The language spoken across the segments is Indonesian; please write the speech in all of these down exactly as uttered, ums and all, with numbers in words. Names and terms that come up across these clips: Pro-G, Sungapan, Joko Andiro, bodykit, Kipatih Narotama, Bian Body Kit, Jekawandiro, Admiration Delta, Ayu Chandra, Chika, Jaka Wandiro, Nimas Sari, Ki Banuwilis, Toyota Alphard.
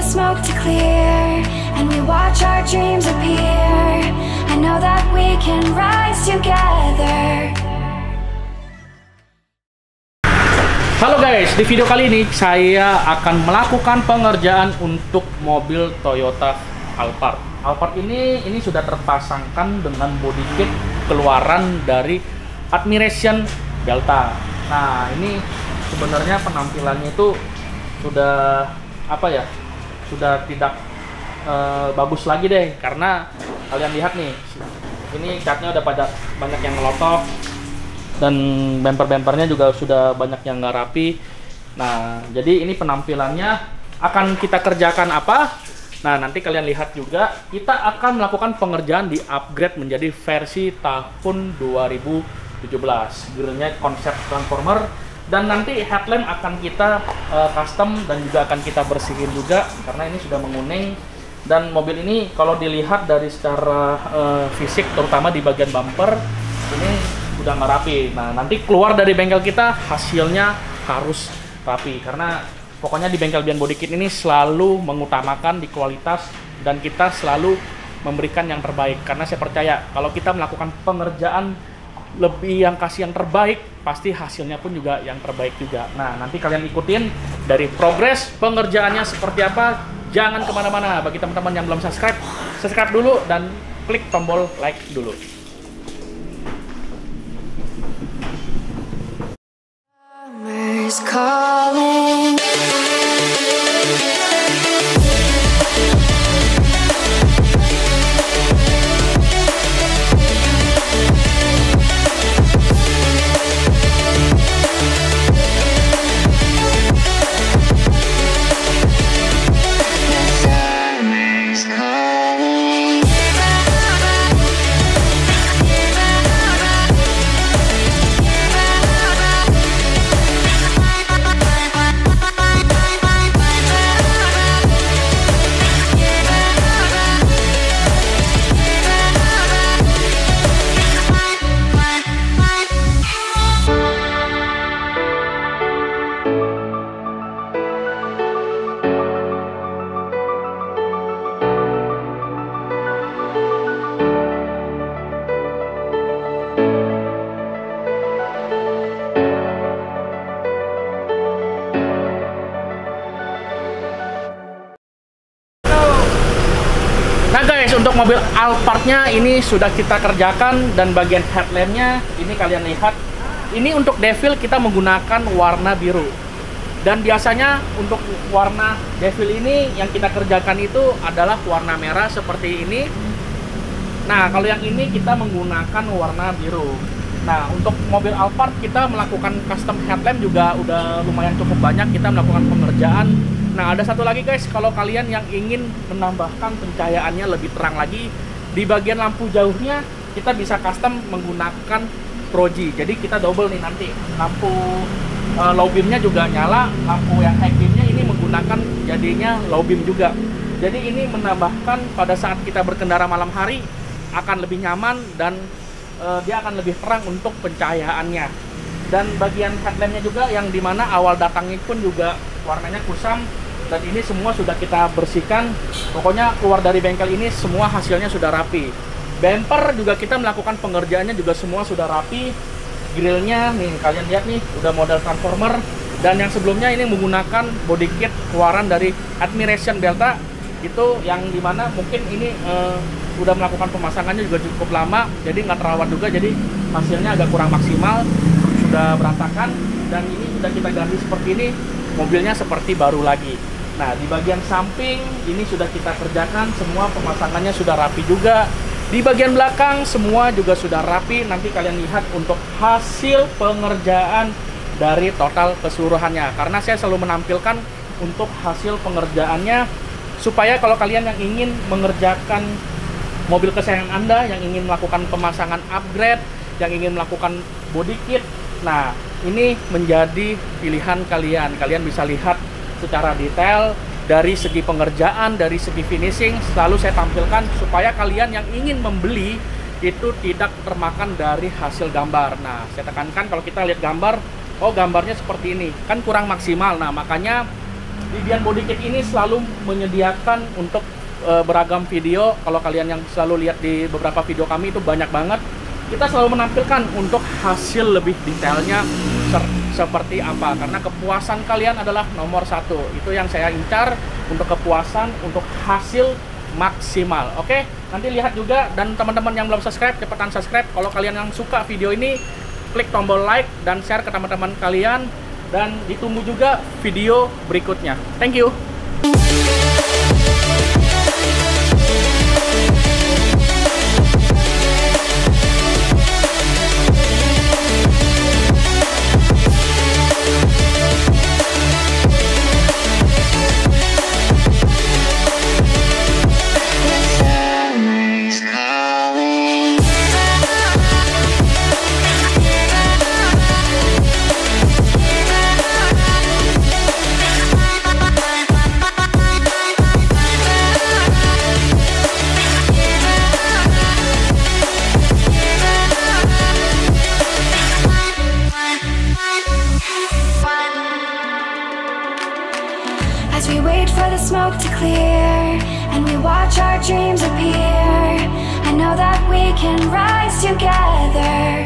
the smoke to clear, and we watch our dreams appear. I know that we can rise together. Halo guys, di video kali ini saya akan melakukan pengerjaan untuk mobil Toyota Alphard. Alphard ini ini sudah terpasangkan dengan body kit keluaran dari Admiration Delta. Nah, ini sebenarnya penampilannya itu sudah apa ya? Sudah tidak e, bagus lagi deh, karena kalian lihat nih, ini catnya udah pada banyak yang melotok dan bemper-bempernya juga sudah banyak yang nggak rapi. Nah, jadi ini penampilannya akan kita kerjakan apa? Nah, nanti kalian lihat juga, kita akan melakukan pengerjaan di upgrade menjadi versi tahun dua ribu tujuh belas. Gearnya konsep transformer, dan nanti headlamp akan kita uh, custom dan juga akan kita bersihin juga, karena ini sudah menguning. Dan mobil ini kalau dilihat dari secara uh, fisik, terutama di bagian bumper, ini udah nggak rapi. Nah, nanti keluar dari bengkel kita hasilnya harus rapi, karena pokoknya di bengkel Bian Body Kit ini selalu mengutamakan di kualitas, dan kita selalu memberikan yang terbaik. Karena saya percaya kalau kita melakukan pengerjaan lebih yang kasih yang terbaik, pasti hasilnya pun juga yang terbaik juga. Nah, nanti kalian ikutin dari progres pengerjaannya seperti apa. Jangan kemana-mana. Bagi teman-teman yang belum subscribe, subscribe dulu dan klik tombol like dulu. Nah guys, untuk mobil Alphardnya ini sudah kita kerjakan, dan bagian headlampnya ini kalian lihat. Ini untuk devil kita menggunakan warna biru, dan biasanya untuk warna devil ini yang kita kerjakan itu adalah warna merah seperti ini. Nah, kalau yang ini kita menggunakan warna biru. Nah, untuk mobil Alphard kita melakukan custom headlamp juga udah lumayan cukup banyak kita melakukan pengerjaan. Nah, ada satu lagi guys, kalau kalian yang ingin menambahkan pencahayaannya lebih terang lagi, di bagian lampu jauhnya kita bisa custom menggunakan Pro-G. Jadi kita double nih nanti, lampu e, low beamnya juga nyala, lampu yang high beamnya ini menggunakan jadinya low beam juga. Jadi ini menambahkan pada saat kita berkendara malam hari akan lebih nyaman, dan e, dia akan lebih terang untuk pencahayaannya. Dan bagian headlampnya juga yang dimana awal datangnya pun juga warnanya kusam, dan ini semua sudah kita bersihkan. Pokoknya keluar dari bengkel ini semua hasilnya sudah rapi. Bumper juga kita melakukan pengerjaannya juga semua sudah rapi. Grillnya nih kalian lihat nih, udah model transformer. Dan yang sebelumnya ini menggunakan body kit keluaran dari Admiration Delta, itu yang dimana mungkin ini eh, udah melakukan pemasangannya juga cukup lama, jadi nggak terawat juga, jadi hasilnya agak kurang maksimal, sudah berantakan. Dan ini sudah kita ganti seperti ini, mobilnya seperti baru lagi. Nah, di bagian samping ini sudah kita kerjakan, semua pemasangannya sudah rapi juga. Di bagian belakang semua juga sudah rapi. Nanti kalian lihat untuk hasil pengerjaan dari total keseluruhannya, karena saya selalu menampilkan untuk hasil pengerjaannya, supaya kalau kalian yang ingin mengerjakan mobil kesayangan Anda, yang ingin melakukan pemasangan upgrade, yang ingin melakukan body kit, nah ini menjadi pilihan kalian. Kalian bisa lihat secara detail dari segi pengerjaan, dari segi finishing, selalu saya tampilkan supaya kalian yang ingin membeli itu tidak termakan dari hasil gambar. Nah, saya tekankan kalau kita lihat gambar, oh gambarnya seperti ini, kan kurang maksimal. Nah, makanya di Bian Body Kit ini selalu menyediakan untuk e, beragam video. Kalau kalian yang selalu lihat di beberapa video kami itu banyak banget, kita selalu menampilkan untuk hasil lebih detailnya seperti apa, karena kepuasan kalian adalah nomor satu. Itu yang saya incar, untuk kepuasan, untuk hasil maksimal. Oke, nanti lihat juga. Dan teman-teman yang belum subscribe, cepetan subscribe. Kalau kalian yang suka video ini, klik tombol like dan share ke teman-teman kalian, dan ditunggu juga video berikutnya. Thank you. As we wait for the smoke to clear and we watch our dreams appear, I know that we can rise together.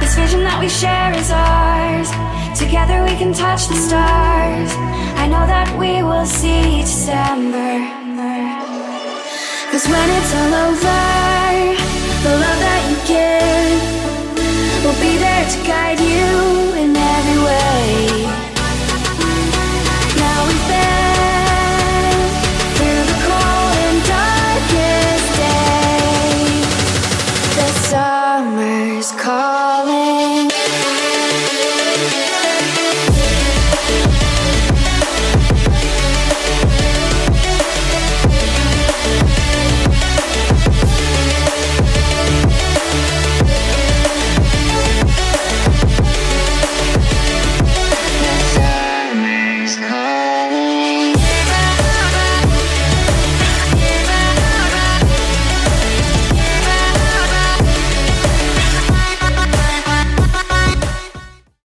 This vision that we share is ours. Together we can touch the stars. I know that we will see December. 'Cause when it's all over, the love that you give will be there to guide you.